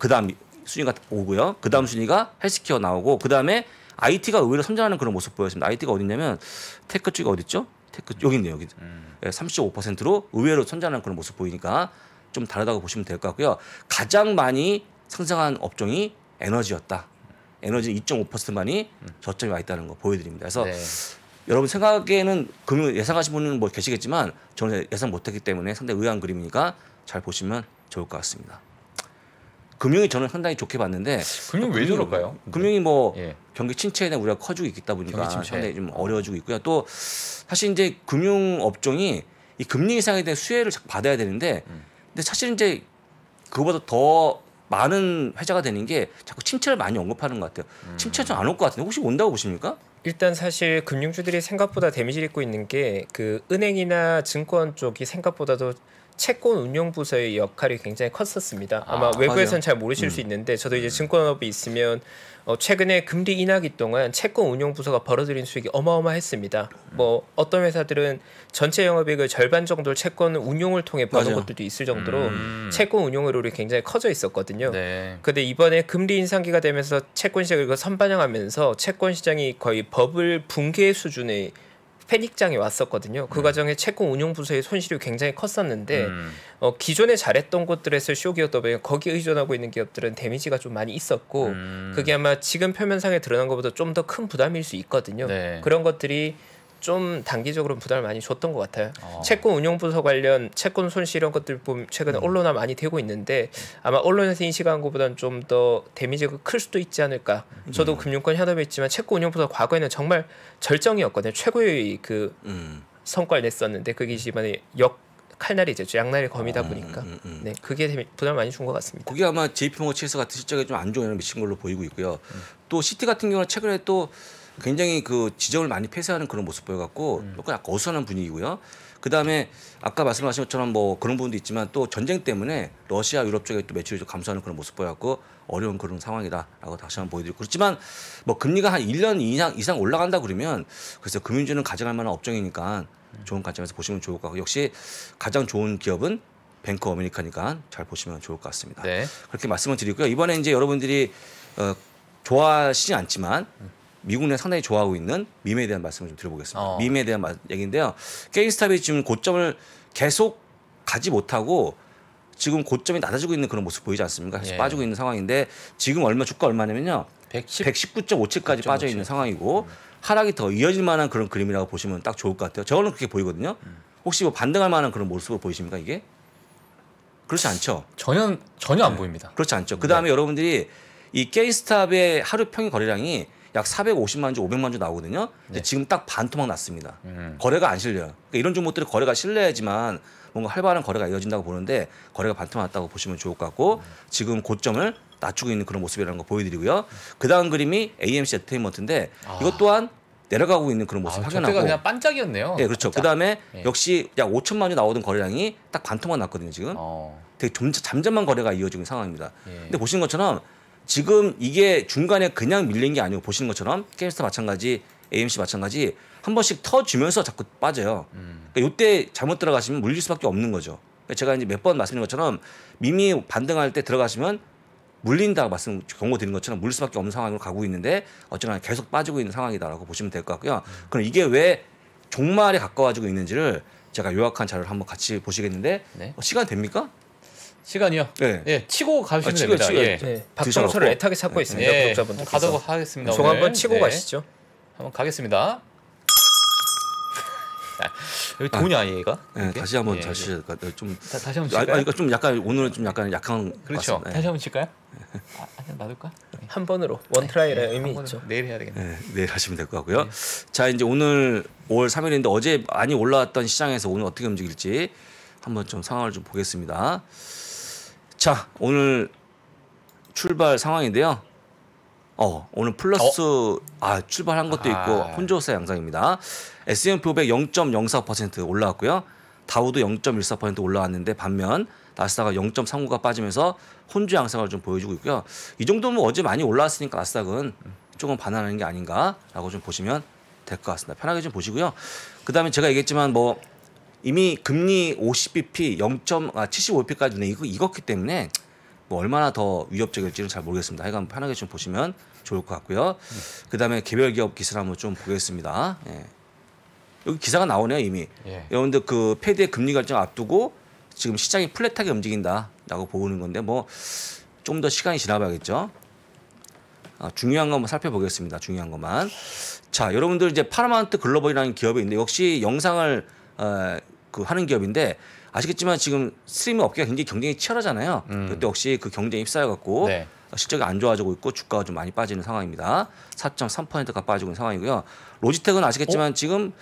그다음 순위가 오고요. 그다음 순위가 헬스케어 나오고 그다음에 IT가 의외로 선전하는 그런 모습 보였습니다. IT가 어디냐면 테크 쪽이 어딨죠? 테크 여기 있네요. 여기. 35%로 의외로 선전하는 그런 모습 보이니까 좀 다르다고 보시면 될 것 같고요. 가장 많이 상승한 업종이 에너지였다. 에너지는 2.5%만이 저점이 와 있다는 거 보여드립니다. 그래서 네. 여러분 생각에는 금융 예상하신 분은 뭐 계시겠지만 저는 예상 못했기 때문에 상당히 의아한 그림이니까 잘 보시면 좋을 것 같습니다. 금융이 저는 상당히 좋게 봤는데 금융 왜 저럴까요? 금융이 뭐 예. 경기 침체에 대한 우려가 커지고 있다 보니까 상당히 좀 어려워지고 있고요. 또 사실 이제 금융 업종이 이 금리 인상에 대한 수혜를 받아야 되는데 근데 사실 이제 그거보다 더 많은 회자가 되는 게 자꾸 침체를 많이 언급하는 것 같아요. 침체 좀 안 올 것 같은데 혹시 온다고 보십니까? 일단 사실 금융주들이 생각보다 데미지를 입고 있는 게 그 은행이나 증권 쪽이 생각보다도 채권 운용 부서의 역할이 굉장히 컸었습니다. 아마 외부에서는 잘 모르실 수 있는데 저도 이제 증권업이 있으면 최근에 금리 인하기 동안 채권 운용 부서가 벌어들인 수익이 어마어마했습니다. 뭐 어떤 회사들은 전체 영업이익의 절반 정도를 채권 운용을 통해 버는 것들도 있을 정도로 채권 운용률이 굉장히 커져 있었거든요. 네. 근데 이번에 금리 인상기가 되면서 채권 시장을 선반영하면서 채권 시장이 거의 버블 붕괴 수준의 패닉장이 왔었거든요. 그 과정에 채권 운용 부서의 손실이 굉장히 컸었는데 기존에 잘했던 곳들에서 쇼기업들에 거기에 의존하고 있는 기업들은 데미지가 좀 많이 있었고 그게 아마 지금 표면상에 드러난 것보다 좀 더 큰 부담일 수 있거든요. 네. 그런 것들이 좀 단기적으로 부담을 많이 줬던 것 같아요. 채권 운용 부서 관련 채권 손실 이런 것들 보면 최근에 언론화 많이 되고 있는데 아마 언론에서 인식한 것보다는 좀 더 데미지가 클 수도 있지 않을까. 저도 금융권 현업에 있지만 채권 운용 부서 과거에는 정말 절정이었거든요. 최고의 그 성과를 냈었는데 그게 이번에 칼날이 이제 양날의 검이다 보니까 네, 그게 부담을 많이 준 것 같습니다. 그게 아마 JPM 측에서 같은 실적에 좀 안 좋은 영향을 미친 걸로 보이고 있고요. 또 시티 같은 경우는 최근에 또 굉장히 그 지점을 많이 폐쇄하는 그런 모습 보여갖고 약간 어수선한 분위기고요. 그 다음에 아까 말씀하신 것처럼 뭐 그런 부분도 있지만 또 전쟁 때문에 러시아 유럽 쪽에 또 매출이 좀 감소하는 그런 모습 보여갖고 어려운 그런 상황이다라고 다시 한번 보여드리고 그렇지만 뭐 금리가 한 1년 이상 올라간다 그러면 그래서 금융주는 가져갈 만한 업종이니까 좋은 관점에서 보시면 좋을 것 같고 역시 가장 좋은 기업은 뱅크 아메리카니까 잘 보시면 좋을 것 같습니다. 네. 그렇게 말씀을 드리고요. 이번에 이제 여러분들이 좋아하시지 않지만 미국 내 상당히 좋아하고 있는 밈에 대한 말씀을 좀 드려보겠습니다. 밈에 대한 얘기인데요. 게임스탑이 지금 고점을 계속 가지 못하고 지금 고점이 낮아지고 있는 그런 모습 보이지 않습니까? 계속 빠지고 있는 상황인데 지금 주가 얼마냐면요. 119.57까지 빠져 있는 상황이고 하락이 더 이어질 만한 그런 그림이라고 보시면 딱 좋을 것 같아요. 저는 그렇게 보이거든요. 혹시 뭐 반등할 만한 그런 모습으로 보이십니까 이게? 그렇지 않죠? 전혀 안 보입니다. 그렇지 않죠. 그다음에 여러분들이 이 게임스탑의 하루 평균 거래량이 약 450만 주, 500만 주 나오거든요. 근데 지금 딱 반 토막 났습니다. 거래가 안 실려요. 그러니까 이런 종목들이 거래가 실려야지만 뭔가 활발한 거래가 이어진다고 보는데 거래가 반 토막 났다고 보시면 좋을 것 같고 지금 고점을 낮추고 있는 그런 모습이라는 거 보여드리고요. 그 다음 그림이 AMC 엔터테인먼트인데 이것 또한 내려가고 있는 그런 모습 확인하고 저때가 그냥 반짝이었네요. 네, 그렇죠. 그 다음에 역시 약 5천만 주 나오던 거래량이 딱 반 토막 났거든요. 지금 되게 잠잠한 거래가 이어지고 있는 상황입니다. 근데 보시는 것처럼 지금 이게 중간에 그냥 밀린 게 아니고 보시는 것처럼 게임스타 마찬가지, AMC 마찬가지 한 번씩 터주면서 자꾸 빠져요. 그러니까 이때 잘못 들어가시면 물릴 수밖에 없는 거죠. 그러니까 제가 이제 몇 번 말씀드린 것처럼 밈이 반등할 때 들어가시면 물린다고 경고드린 것처럼 물릴 수밖에 없는 상황으로 가고 있는데 어쨌거나 계속 빠지고 있는 상황이다라고 보시면 될 것 같고요. 그럼 이게 왜 종말에 가까워지고 있는지를 제가 요약한 자료를 한번 같이 보시겠는데 시간 됩니까? 시간이요? 네. 예, 치고 가시면 됩니다. 박정철을 애타게 찾고 있습니다. 구독자분들 가도록 하겠습니다. 종 한번 치고 가시죠. 한번 가겠습니다. 여기 돈이 아니에요, 이거? 네, 다시 한번 다시 한번 칠까요? 그러니까 좀 약간 오늘은 좀 약간 약한 그렇죠. 다시 한번 칠까요? 한번 놔둘까? 한 번으로 원 트라이라는 의미 있죠. 내일 해야 되겠네요. 네, 내일 하시면 될 것 같고요. 자, 이제 오늘 5월 3일인데 어제 많이 올라왔던 시장에서 오늘 어떻게 움직일지 한번 좀 상황을 좀 보겠습니다. 자, 오늘 출발 상황인데요. 오늘 플러스 출발한 것도 있고 혼조세 양상입니다. S&P 500 0.04% 올라왔고요. 다우도 0.14% 올라왔는데 반면 나스닥은 0.39가 빠지면서 혼조 양상을 좀 보여주고 있고요. 이 정도면 어제 많이 올라왔으니까 나스닥은 조금 반환하는 게 아닌가라고 좀 보시면 될 것 같습니다. 편하게 좀 보시고요. 그다음에 제가 얘기했지만 뭐 이미 금리 50bp 75bp까지 익었기 때문에 뭐 얼마나 더 위협적일지는 잘 모르겠습니다. 하여간 편하게 좀 보시면 좋을 것 같고요. 그다음에 개별 기업 기사를 한번 좀 보겠습니다. 여기 기사가 나오네요 이미. 여러분들 그 패드의 금리 결정 앞두고 지금 시장이 플랫하게 움직인다라고 보는 건데 뭐 좀 더 시간이 지나봐야겠죠. 중요한 거 한번 살펴보겠습니다. 중요한 것만. 자, 여러분들 이제 파라마운트 글로벌이라는 기업이 있는데 역시 영상을 하는 기업인데 아시겠지만 지금 스트리밍 업계가 굉장히 경쟁이 치열하잖아요. 그때 역시 그 경쟁에 휩싸여갖고 실적이 안 좋아지고 있고 주가가 좀 많이 빠지는 상황입니다. 4.3%가 빠지고 있는 상황이고요. 로지텍은 아시겠지만 지금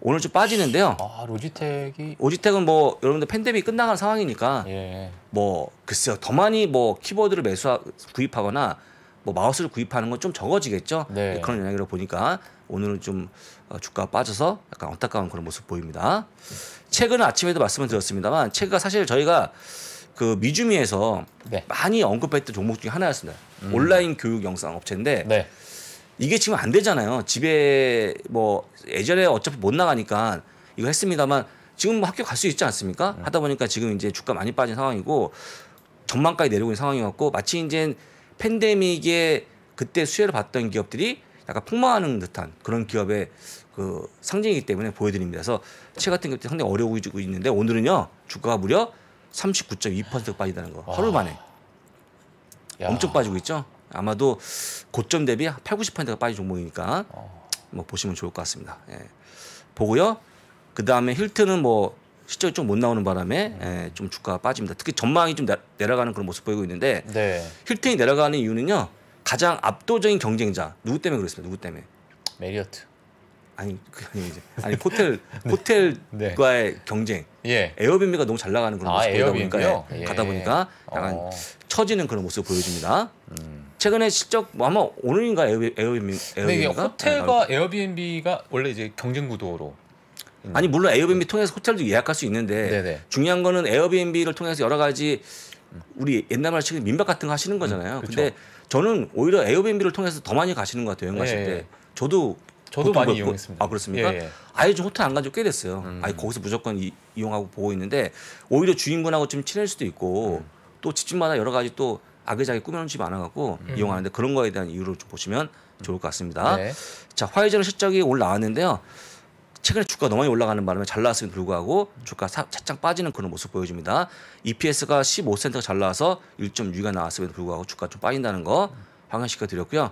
오늘 좀 빠지는데요. 아, 로지텍이. 로지텍은 뭐 여러분들 팬데믹 끝나가는 상황이니까 예. 뭐 글쎄요. 더 많이 뭐 키보드를 구입하거나 뭐 마우스를 구입하는 건 좀 적어지겠죠. 네. 그런 영향으로 보니까 오늘은 좀 주가가 빠져서 약간 안타까운 그런 모습 보입니다. 책은 아침에도 말씀을 드렸습니다만 책은 사실 저희가 그 미주미에서 네. 많이 언급했던 종목 중에 하나였습니다. 온라인 교육 영상 업체인데 네. 이게 지금 안 되잖아요. 집에 뭐 예전에 어차피 못 나가니까 이거 했습니다만 지금 뭐 학교 갈 수 있지 않습니까? 하다 보니까 지금 이제 주가 많이 빠진 상황이고 전망까지 내려오는 상황이었고 마치 이제 팬데믹에 그때 수혜를 받던 기업들이 약간 폭망하는 듯한 그런 기업의 그 상징이기 때문에 보여드립니다. 그래서 채 같은 기업들이 상당히 어려워지고 있는데 오늘은요 주가가 무려 39.2% 빠진다는 거. 하루 만에. 야. 엄청 빠지고 있죠. 아마도 고점 대비 80~90%가 빠진 종목이니까 뭐 보시면 좋을 것 같습니다. 예. 보고요. 그 다음에 힐트는 뭐 실적이 좀 못 나오는 바람에 예, 좀 주가가 빠집니다. 특히 전망이 좀 내려가는 그런 모습 보이고 있는데 네. 힐튼이 내려가는 이유는요. 가장 압도적인 경쟁자 누구 때문에 그랬습니다. 누구 때문에? 메리어트. 아니 그게 아니지. 아니 호텔과의 네. 경쟁. 예. 에어비앤비가 너무 잘 나가는 그런 모습 보이다 보니까요. 예. 가다 보니까 약간 처지는 그런 모습 보여줍니다. 최근에 실적 뭐 아마 오늘인가 에어비앤비가 호텔과 네, 에어비앤비가 원래 이제 경쟁 구도로 아니 물론 에어비앤비 통해서 호텔도 예약할 수 있는데 네네. 중요한 거는 에어비앤비를 통해서 여러 가지 우리 옛날 말로 치면 민박 같은 거 하시는 거잖아요. 근데 저는 오히려 에어비앤비를 통해서 더 많이 가시는 것 같아요. 여행 가실 예, 때. 저도 많이 이용했습니다. 아 그렇습니까? 예, 예. 아예 좀 호텔 안 간 지 꽤 됐어요. 아예 거기서 무조건 이용하고 보고 있는데 오히려 주인분하고 좀 친해질 수도 있고 또 집집마다 여러 가지 또 아기자기 꾸며놓은 집이 많아갖고 이용하는데 그런 거에 대한 이유를 좀 보시면 좋을 것 같습니다. 네. 자, 화이자는 실적이 오늘 나왔는데요. 최근에 주가가 너무 많이 올라가는 바람에 잘 나왔음에도 불구하고 주가가 살짝 빠지는 그런 모습 보여줍니다. EPS가 15센트가 잘 나와서 1.6가 나왔음에도 불구하고 주가가 좀 빠진다는 거 확인시켜드렸고요.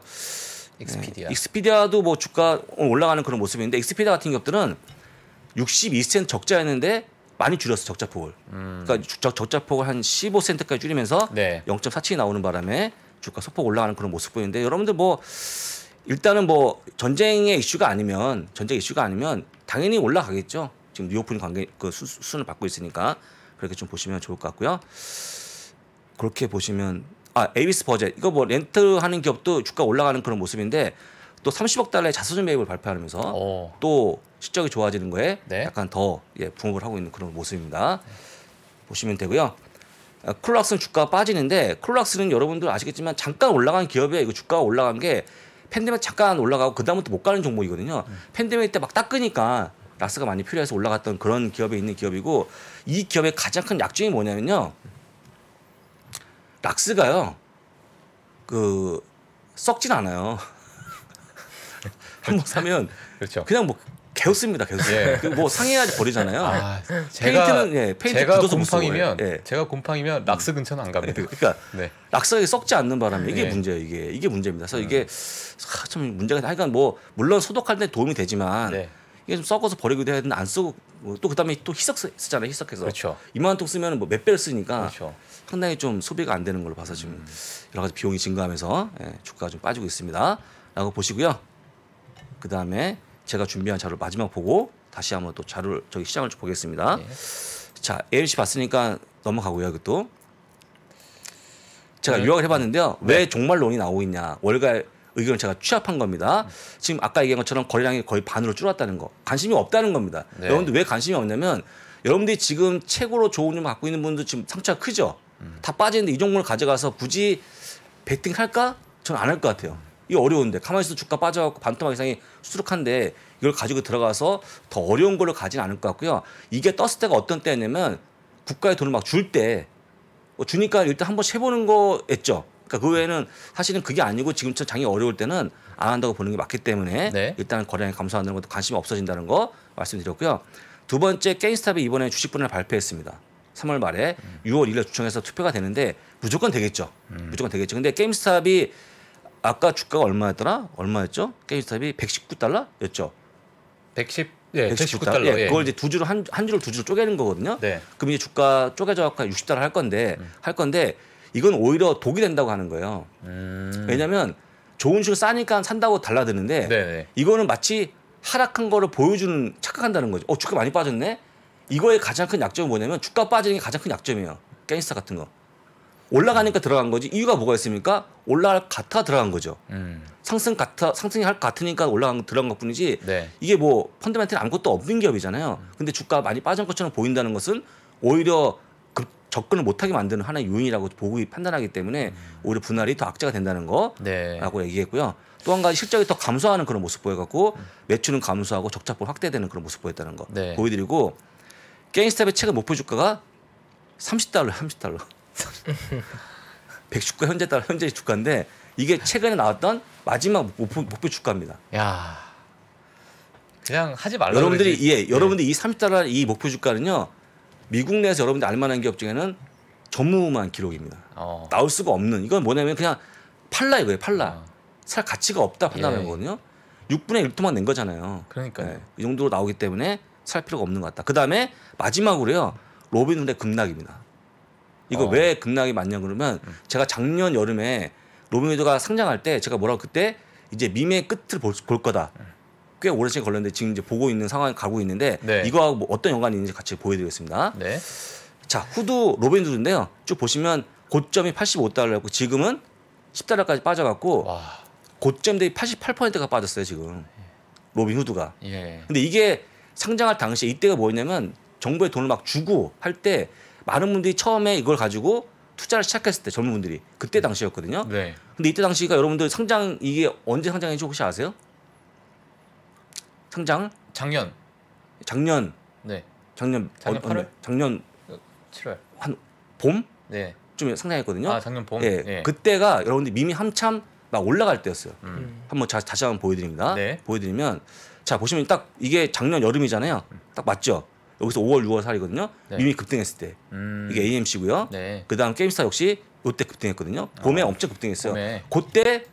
익스피디아. 네, 익스피디아도 뭐 주가 올라가는 그런 모습인데 익스피디아 같은 기업들은 62센트 적자였는데 많이 줄였어 적자폭을. 그러니까 적자폭을 한 15센트까지 줄이면서 네. 0.47이 나오는 바람에 주가 소폭 올라가는 그런 모습 보이는데 여러분들 뭐 일단은 뭐 전쟁 이슈가 아니면 당연히 올라가겠죠. 지금 뉴오프닝 관계 그 수순을 받고 있으니까 그렇게 좀 보시면 좋을 것 같고요. 그렇게 보시면 아 에이비스 버젯 이거 뭐 렌트하는 기업도 주가 올라가는 그런 모습인데 또 30억 달러의 자사주 매입을 발표하면서 오. 또 실적이 좋아지는 거에 네? 약간 더 예, 부응을 하고 있는 그런 모습입니다. 네. 보시면 되고요. 콜락스는 주가가 빠지는데 콜락스는 여러분들 아시겠지만 잠깐 올라간 기업에 이거 주가가 올라간 게 팬데믹 잠깐 올라가고 그다음부터 못 가는 종목이거든요. 팬데믹 때 막 닦으니까 라스가 많이 필요해서 올라갔던 그런 기업에 있는 기업이고 이 기업의 가장 큰 약점이 뭐냐면요. 락스가요. 그 썩진 않아요. 한번 사면 그렇죠. 그냥 뭐 개웃습니다. 개웃어요. 예. 뭐 상해야지 버리잖아요. 아, 페인트는 예, 페인트 굳어서 곰팡이면 예. 제가 곰팡이면 락스 근처는 안 갑니다. 그러니까 네. 락스가 썩지 않는 바람에 이게 예. 문제예요. 이게 문제입니다. 그래서 이게 참 문제가 하여간 뭐 물론 소독할 때 도움이 되지만 네. 이게 좀 썩어서 버리기도 해야 되는데 안 쓰고 또 그다음에 또 희석 쓰잖아요. 희석해서 그렇죠. 2만 통 쓰면 뭐 몇 배를 쓰니까 그렇죠. 상당히 좀 소비가 안 되는 걸로 봐서 지금 여러 가지 비용이 증가하면서 예, 주가가 좀 빠지고 있습니다.라고 보시고요. 그 다음에 제가 준비한 자료 마지막 보고 다시 한번 또 자료를 저기 시장을 좀 보겠습니다. 예. 자, AMC 봤으니까 넘어가고요. 이것도 제가 요약을 해봤는데요. 네. 왜 종말론이 나오고 있냐. 월가의 의견을 제가 취합한 겁니다. 지금 아까 얘기한 것처럼 거래량이 거의 반으로 줄었다는 거. 관심이 없다는 겁니다. 네. 여러분들 왜 관심이 없냐면 여러분들이 지금 최고로 좋은 점 갖고 있는 분들 지금 상처가 크죠. 다 빠지는데 이 종목을 가져가서 굳이 베팅할까? 저는 안 할 것 같아요. 이거 어려운데 가만히 있어도 주가 빠져갖고 반토막 이상이 수두룩한데 이걸 가지고 들어가서 더 어려운 걸로 가진 않을 것 같고요. 이게 떴을 때가 어떤 때냐면 국가에 돈을 막 줄 때 주니까 일단 한 번씩 해보는 거였죠. 그러니까 그 외에는 사실은 그게 아니고 지금처럼 장이 어려울 때는 안 한다고 보는 게 맞기 때문에 네. 일단 거래량이 감소하는 것도 관심이 없어진다는 거 말씀드렸고요. 두 번째 게임스탑이 이번에 주식 분할 발표했습니다. 3월 말에 6월 1일 주총에서 투표가 되는데 무조건 되겠죠. 무조건 되겠죠. 근데 게임스탑이 아까 주가가 얼마였더라? 얼마였죠? 게임스탑이 119달러였죠. 119달러. 예, 예. 그걸 이제 한 주를 두 주로 쪼개는 거거든요. 네. 그럼 이제 주가 쪼개져 갖고 60달러 할 건데 이건 오히려 독이 된다고 하는 거예요. 왜냐면 좋은 주가 싸니까 산다고 달라드는데 이거는 마치 하락한 거를 보여주는, 착각한다는 거죠. 어, 주가 많이 빠졌네? 이거의 가장 큰 약점은 뭐냐면 주가 빠지는 게 가장 큰 약점이에요. 갱스타 같은 거. 올라가니까 들어간 거지 이유가 뭐가 있습니까? 올라갈 같아 들어간 거죠. 상승이 할 것 같으니까 들어간 것 뿐이지 네. 이게 뭐 펀더멘털이 아무것도 없는 기업이잖아요. 근데 주가 많이 빠진 것처럼 보인다는 것은 오히려 접근을 못하게 만드는 하나의 요인이라고 보고 판단하기 때문에 오히려 분할이 더 악재가 된다는 거라고 네. 얘기했고요. 또 한 가지 실적이 더 감소하는 그런 모습 보여갖고 매출은 감소하고 적자폭 확대되는 그런 모습 보였다는 거 네. 보여드리고 게임스탑의 최근 목표 주가가 30달러 100주가 현재 주가인데 이게 최근에 나왔던 마지막 목표 주가입니다. 야, 그냥 하지 말라고 여러분들이 그러지. 예, 네. 여러분들이 이 30달러 이 목표 주가는요 미국 내에서 여러분들 알만한 기업 중에는 전무후무한 기록입니다. 나올 수가 없는 이건 뭐냐면 그냥 팔라 이거예요. 팔라 살 가치가 없다 판단하는 예. 거거든요. 6분의 1토막 낸 거잖아요. 그러니까요. 네, 이 정도로 나오기 때문에 살 필요가 없는 것 같다. 그 다음에 마지막으로요 로빈훗의 급락입니다. 이거 왜 급락이 맞냐 그러면 제가 작년 여름에 로빈후드가 상장할 때 제가 뭐라고 그때 이제 밈의 끝을 볼 거다. 꽤 오랜 시간 걸렸는데 지금 이제 보고 있는 상황에 가고 있는데 네. 이거하고 뭐 어떤 연관이 있는지 같이 보여드리겠습니다. 네. 자 후드 로빈후드인데요. 쭉 보시면 고점이 85달러였고 지금은 10달러까지 빠져갖고 와. 고점 대비 88%가 빠졌어요 지금 로빈후드가. 예. 근데 이게 상장할 당시에 이때가 뭐였냐면 정부에 돈을 막 주고 할 때 많은 분들이 처음에 이걸 가지고 투자를 시작했을 때 젊은 분들이 그때 당시였거든요. 네. 근데 이때 당시가 여러분들 상장 이게 언제 상장했는지 혹시 아세요? 상장? 작년. 네. 작년 8월? 작년 7월. 한 봄? 네. 좀 상장했거든요. 아, 작년 봄. 예. 네. 그때가 여러분들 밈이 한참 막 올라갈 때였어요. 한번 다시 한번 보여드립니다. 네. 보여드리면 자, 보시면 딱 이게 작년 여름이잖아요. 딱 맞죠? 여기서 5월, 6월 살이거든요. 네. 밈이 급등했을 때. 이게 AMC고요. 네. 그다음 게임스타 역시 이때 급등했거든요. 봄에 엄청 급등했어요. 그때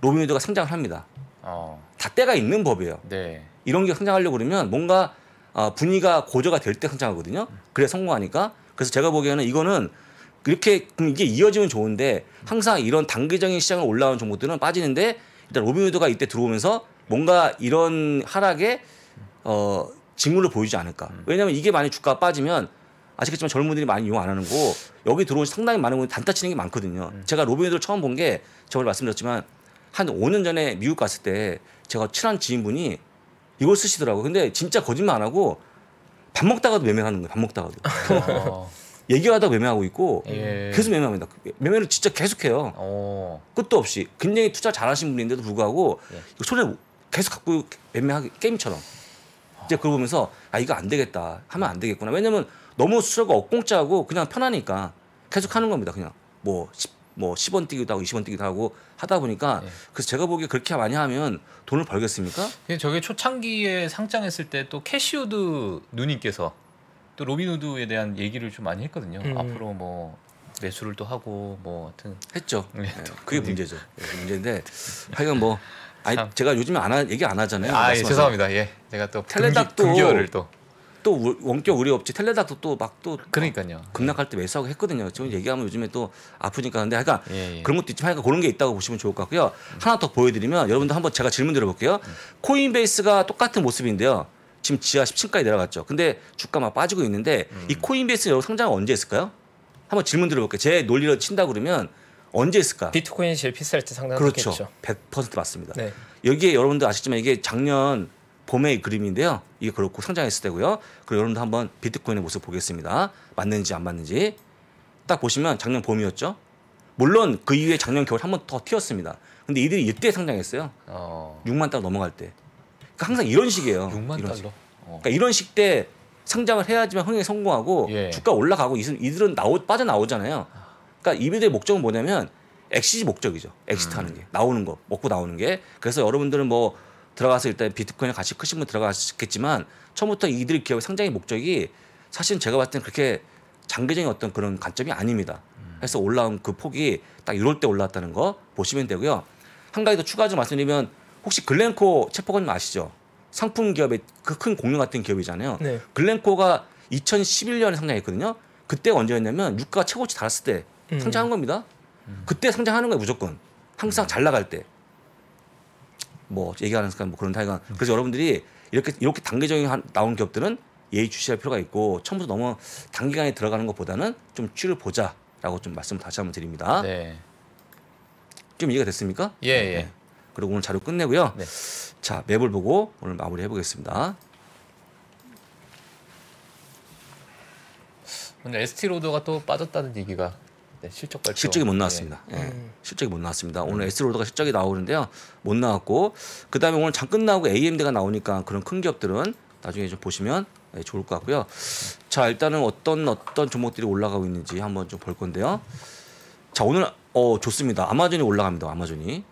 로빈후드가 상장을 합니다. 다 때가 있는 법이에요. 네. 이런 게 상장하려고 그러면 뭔가 분위기가 고조가 될 때 상장하거든요. 그래 성공하니까. 그래서 제가 보기에는 이거는 이렇게 이게 이어지면 좋은데 항상 이런 단기적인 시장을 올라온 종목들은 빠지는데 일단 로빈후드가 이때 들어오면서 뭔가 이런 하락에 징후를 보이지 않을까. 왜냐하면 이게 많이 주가가 빠지면 아시겠지만 젊은 분들이 많이 이용 안 하는 거 여기 들어온 상당히 많은 분들이 단타 치는 게 많거든요. 제가 로빈후드를 처음 본 게 저번에 말씀드렸지만 한 5년 전에 미국 갔을 때 제가 친한 지인분이 이걸 쓰시더라고요. 근데 진짜 거짓말 안 하고 밥 먹다가도 매매하는 거예요. 밥 먹다가도. 얘기하다가 매매하고 있고 예. 계속 매매합니다. 매매를 진짜 계속해요. 끝도 없이. 굉장히 투자 잘하신 분인데도 불구하고 예. 손에 계속 갖고 매매하기 게임처럼. 이제 그걸 보면서 아 이거 안 되겠다 하면 안 되겠구나. 왜냐면 너무 수수료가 억공짜고 그냥 편하니까 계속 하는 겁니다. 그냥 뭐 10원 뛰기도 하고 20원 뛰기도 하고 하다 보니까 네. 그래서 제가 보기에 그렇게 많이 하면 돈을 벌겠습니까? 저게 초창기에 상장했을 때 또 캐시우드 누님께서 또 로빈후드에 대한 얘기를 좀 많이 했거든요. 앞으로 뭐 매수를 또 하고 뭐 하여튼 했죠. 네. 그게 문제죠. 문제인데 하여간 뭐 아니 참. 제가 요즘에 얘기 안 하잖아요. 아, 예, 죄송합니다. 예, 제가 또 텔레닥도 금기어를 또 원격 의료업체 텔레닥도 또 막 또 그러니까요. 급락할 때 매수하고 했거든요. 지금 얘기하면 요즘에 또 아프니까 근데 하여간 예. 그런 것도 있지만 하여간 그런 게 있다고 보시면 좋을 것 같고요. 하나 더 보여드리면 여러분들 한번 제가 질문 드려볼게요. 코인베이스가 똑같은 모습인데요. 지금 지하 10층까지 내려갔죠. 근데 주가 막 빠지고 있는데 이 코인베이스 여러분 상장은 언제 했을까요? 한번 질문 드려볼게요. 제 논리로 친다 그러면. 언제 했을까? 비트코인이 제일 비쌀 때 상당했겠죠. 그렇죠. 100% 맞습니다. 네. 여기에 여러분들 아시지만 이게 작년 봄의 그림인데요. 이게 그렇고 상장했을 때고요. 그리고 여러분들 한번 비트코인의 모습 보겠습니다. 맞는지 안 맞는지. 딱 보시면 작년 봄이었죠. 물론 그 이후에 작년 겨울 한 번 더 튀었습니다. 근데 이들이 이때 상장했어요. 6만 달러 넘어갈 때. 그러니까 항상 이런 식이에요. 6만 이런 달러. 식. 그러니까 이런 식 때 상장을 해야지만 흥행에 성공하고 예. 주가 올라가고 이들은 빠져나오잖아요. 그러니까 이비드의 목적은 뭐냐면 엑시지 목적이죠. 엑시트 하는 게. 나오는 거. 먹고 나오는 게. 그래서 여러분들은 뭐 들어가서 일단 비트코인에 같이 크신 분 들어가시겠지만 처음부터 이들 기업의 상장의 목적이 사실은 제가 봤을 때는 그렇게 장기적인 어떤 그런 관점이 아닙니다. 그래서 올라온 그 폭이 딱 이럴 때 올라왔다는 거 보시면 되고요. 한 가지 더 추가적으로 말씀드리면 혹시 글랜코 체포관님 아시죠? 상품 기업의 그 큰 공룡 같은 기업이잖아요. 네. 글랜코가 2011년에 상장했거든요. 그때가 언제였냐면 유가가 최고치 달았을 때 상장한 겁니다. 그때 상장하는 거예요 무조건. 항상 잘 나갈 때. 뭐 얘기하니까 뭐 그런 타이가. 그래서 여러분들이 이렇게 단기적인 나온 기업들은 예의 주시할 필요가 있고 처음부터 너무 단기간에 들어가는 것보다는 좀 추이를 보자라고 좀 말씀 다시 한번 드립니다. 네. 좀 이해가 됐습니까? 예, 예. 네. 그리고 오늘 자료 끝내고요. 네. 자, 맵을 보고 오늘 마무리 해보겠습니다. 오늘 ST로드가 또 빠졌다는 얘기가 네, 실적 발표. 실적이 못 나왔습니다. 예. 실적이 못 나왔습니다. 오늘 S로드가 실적이 나오는데요. 못 나왔고 그다음에 오늘 장 끝나고 AMD가 나오니까 그런 큰 기업들은 나중에 좀 보시면 네, 좋을 것 같고요. 자, 일단은 어떤 종목들이 올라가고 있는지 한번 좀 볼 건데요. 자, 오늘 좋습니다. 아마존이 올라갑니다. 아마존이.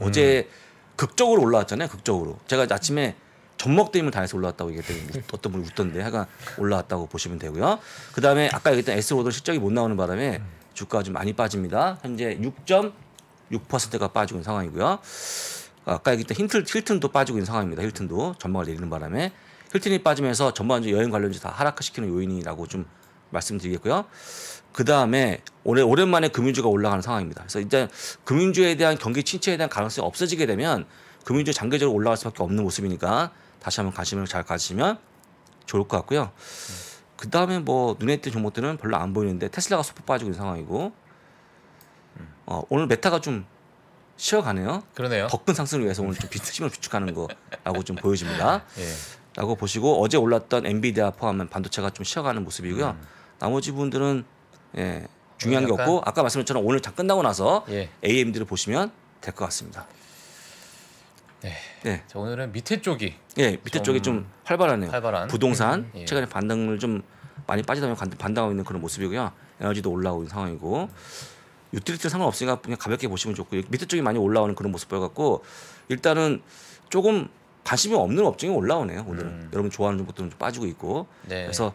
어제 극적으로 올라왔잖아요. 극적으로. 제가 아침에 접목대 힘을 다해서 올라왔다고 얘기했더니 어떤 분이 웃던데 하여간 올라왔다고 보시면 되고요. 그다음에 아까 얘기했던 S로드 실적이 못 나오는 바람에 주가가 좀 많이 빠집니다. 현재 6.6%가 빠지고 있는 상황이고요. 아까 얘기했던 힐튼도 빠지고 있는 상황입니다. 힐튼도 전망을 내리는 바람에 힐튼이 빠지면서 전반적으로 여행 관련주 다 하락시키는 요인이라고 좀 말씀드리겠고요. 그다음에 오랜만에 금융주가 올라가는 상황입니다. 그래서 일단 금융주에 대한 경기 침체에 대한 가능성이 없어지게 되면 금융주 장기적으로 올라갈 수밖에 없는 모습이니까 다시 한번 관심을 잘 가지시면 좋을 것 같고요. 그다음에 뭐 눈에 띄는 종목들은 별로 안 보이는데 테슬라가 소폭 빠지고 있는 상황이고 오늘 메타가 좀 쉬어가네요. 그러네요. 더 큰 상승을 위해서 오늘 좀 힘을 비축하는 거라고 좀 보여집니다. 예. 라고 보시고 어제 올랐던 엔비디아 포함한 반도체가 좀 쉬어가는 모습이고요. 나머지 분들은 예, 중요한 게 없고 아까 말씀드렸처럼 오늘 장 끝나고 나서 예. AMD를 보시면 될 것 같습니다. 네. 네. 자, 오늘은 밑에 쪽이 예, 밑에 쪽이 좀 활발하네요. 부동산 예. 최근에 반등을 좀 많이 빠지다 보면 반등하고 있는 그런 모습이고요. 에너지도 올라오고 있는 상황이고 유틸리티 상관없으니까 그냥 가볍게 보시면 좋고 밑에 쪽이 많이 올라오는 그런 모습 보여갖고 일단은 조금 관심이 없는 업종이 올라오네요. 오늘은 여러분 좋아하는 종목들은 좀 빠지고 있고 네. 그래서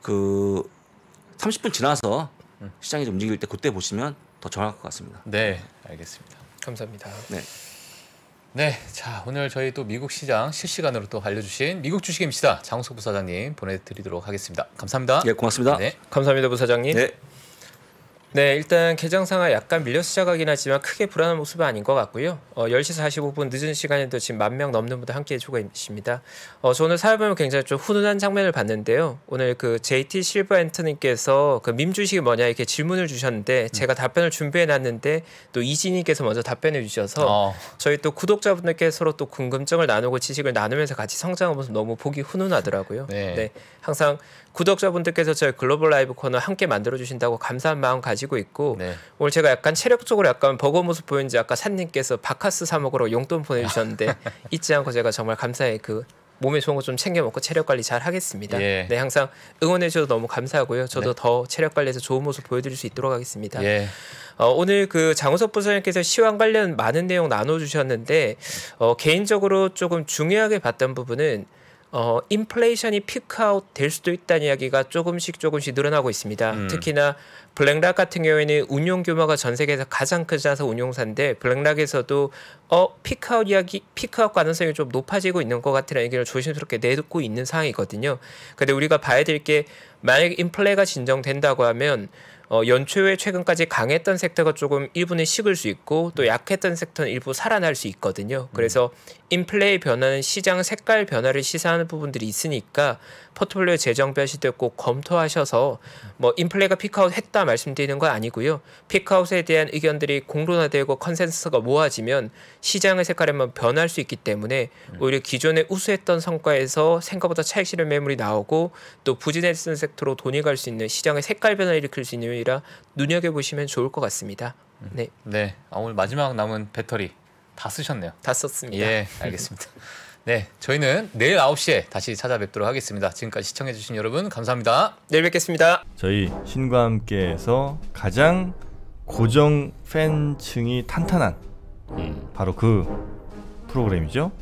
그 30분 지나서 시장이 좀 움직일 때 그때 보시면 더 정확할 것 같습니다. 네, 알겠습니다. 감사합니다. 네. 네, 자 오늘 저희 또 미국 시장 실시간으로 또 알려주신 미국 주식의 미시사 장우석 부사장님 보내드리도록 하겠습니다. 감사합니다. 예, 고맙습니다. 네, 감사합니다, 부사장님. 네. 네, 일단 개장 상황 약간 밀려 시작하긴 하지만 크게 불안한 모습은 아닌 것 같고요. 10시 45분 늦은 시간에도 지금 10,000명 넘는 분들 함께해 주고 계십니다. 저 오늘 사회보면 굉장히 좀 훈훈한 장면을 봤는데요. 오늘 그 JT 실버 앤터님께서 그 밈 주식이 뭐냐 이렇게 질문을 주셨는데 제가 답변을 준비해 놨는데 또 이진희께서 먼저 답변해 주셔서 저희 또 구독자분들께 서로 또 궁금증을 나누고 지식을 나누면서 같이 성장하는 모습 너무 보기 훈훈하더라고요. 네, 네 항상 구독자분들께서 저희 글로벌 라이브 코너 함께 만들어주신다고 감사한 마음 가지고 있고 네. 오늘 제가 약간 체력적으로 약간 버거운 모습 보였는지 아까 산님께서 바카스 사 먹으러 용돈 보내주셨는데 잊지 않고 제가 정말 감사히 그 몸에 좋은 거 좀 챙겨 먹고 체력 관리 잘 하겠습니다. 예. 네, 항상 응원해 주셔서 너무 감사하고요. 저도 네. 더 체력 관리에서 좋은 모습 보여드릴 수 있도록 하겠습니다. 예. 오늘 그 장우석 부사장님께서 시황 관련 많은 내용 나눠주셨는데 개인적으로 조금 중요하게 봤던 부분은 인플레이션이 피크아웃 될 수도 있다는 이야기가 조금씩 늘어나고 있습니다. 특히나 블랙락 같은 경우에는 운용 규모가 전 세계에서 가장 크자서 운용사인데 블랙락에서도 피크아웃 가능성이 좀 높아지고 있는 것 같은 얘기를 조심스럽게 내놓고 있는 상황이거든요. 근데 우리가 봐야 될 게 만약 인플레가 진정된다고 하면 연초에 최근까지 강했던 섹터가 조금 일부는 식을 수 있고 또 약했던 섹터는 일부 살아날 수 있거든요. 그래서 인플레이 변화는 시장 색깔 변화를 시사하는 부분들이 있으니까 포트폴리오 재정 변시도 꼭 검토하셔서 뭐 인플레가 피크아웃했다 말씀드리는 건 아니고요. 피크아웃에 대한 의견들이 공론화되고 컨센서스가 모아지면 시장의 색깔에만 변할 수 있기 때문에 오히려 기존에 우수했던 성과에서 생각보다 차익 실현 매물이 나오고 또 부진했던 섹터로 돈이 갈 수 있는 시장의 색깔 변화를 일으킬 수 있는 이라 눈여겨 보시면 좋을 것 같습니다. 네. 네. 오늘 마지막 남은 배터리 다 쓰셨네요. 다 썼습니다. 예, 알겠습니다. 네, 저희는 내일 9시에 다시 찾아뵙도록 하겠습니다. 지금까지 시청해주신 여러분 감사합니다. 내일 뵙겠습니다. 저희 신과 함께해서 가장 고정 팬층이 탄탄한 바로 그 프로그램이죠.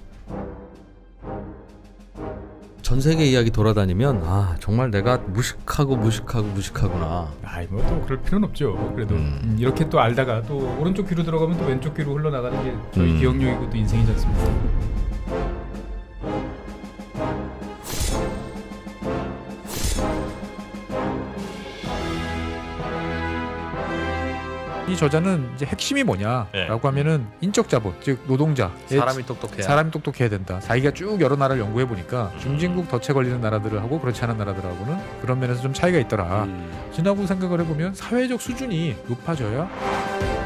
전 세계 이야기 돌아다니면 아 정말 내가 무식하구나. 아이 뭐 또 그럴 필요는 없죠. 그래도 이렇게 또 알다가 또 오른쪽 귀로 들어가면 또 왼쪽 귀로 흘러나가는 게 저희 기억력이고 또 인생이지 않습니까? 이 저자는 이제 핵심이 뭐냐라고 하면은 인적 자본, 즉 노동자, 사람이 똑똑해야 된다. 자기가 쭉 여러 나라를 연구해 보니까 중진국 덫에 걸리는 나라들하고 그렇지 않은 나라들하고는 그런 면에서 좀 차이가 있더라. 지나고 생각을 해보면 사회적 수준이 높아져야